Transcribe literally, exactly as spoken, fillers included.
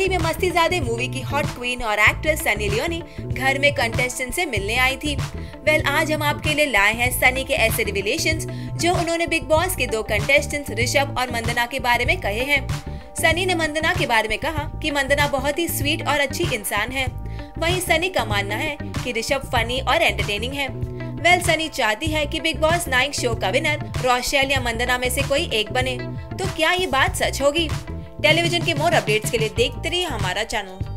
हाल ही में मस्ती ज़ादे मूवी की हॉट क्वीन और एक्ट्रेस सनी लियोनी घर में कंटेस्टेंट से मिलने आई थी। वेल आज हम आपके लिए लाए हैं सनी के ऐसे रिविलेशंस जो उन्होंने बिग बॉस के दो कंटेस्टेंट्स ऋषभ और मंदना के बारे में कहे हैं। सनी ने मंदना के बारे में कहा कि मंदना बहुत ही स्वीट और अच्छी इंसान है। वहीं सनी का मानना है कि ऋषभ फनी और एंटरटेनिंग है। वेल सनी चाहती है कि बिग बॉस नाइन शो का विनर रोशेल या मंदना में से कोई एक बने, तो क्या ये बात सच होगी? टेलीविजन के मोर अपडेट्स के लिए देखते रहिए हमारा चैनल।